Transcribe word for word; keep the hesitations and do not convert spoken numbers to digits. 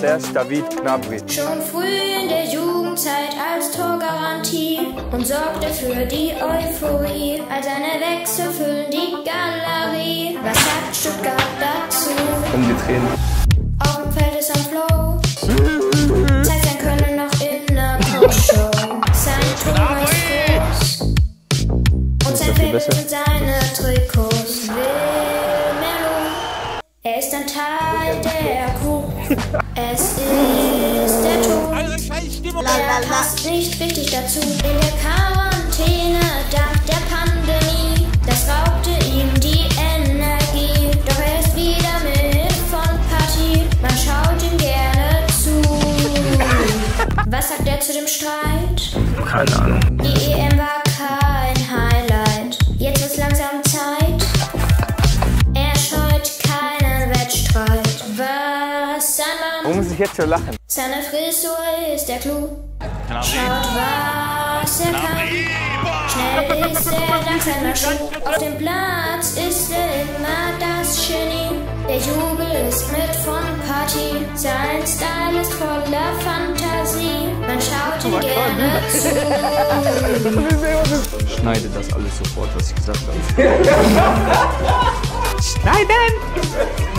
Serge David Knabry. Schon früh in der Jugendzeit als Torgarantie und sorgte für die Euphorie. All seine Wechsel füllen die Galerie. Was sagt Stuttgart dazu? Umgetreten. Auf dem Feld ist ein Flow. Zeigt sein Können noch in der Show. Sein Tor ist groß. Und sein Feld sind seine Trikots. Er ist ein Teil der Crew. Es ist der Tod. Er passt nicht richtig dazu. In der Quarantäne, dank der Pandemie, das raubte ihm die Energie. Doch er ist wieder mit von Party. Man schaut ihm gerne zu. Was sagt er zu dem Streit? Keine Ahnung. Die E M war kein Highlight. Jetzt ist langsam Zeit. Er scheut keinen Wettstreit. Warum muss ich jetzt schon lachen? Seine Frisur ist der Clou. Schaut, was er kann. Schnell ist er, langsam nach Schuh. Auf dem Platz ist er immer das Genie. Der Jubel ist mit von Party. Sein Style ist voller Fantasie. Man schaut ihm gerne zu. Schneide das alles sofort, was ich gesagt habe. Schneiden!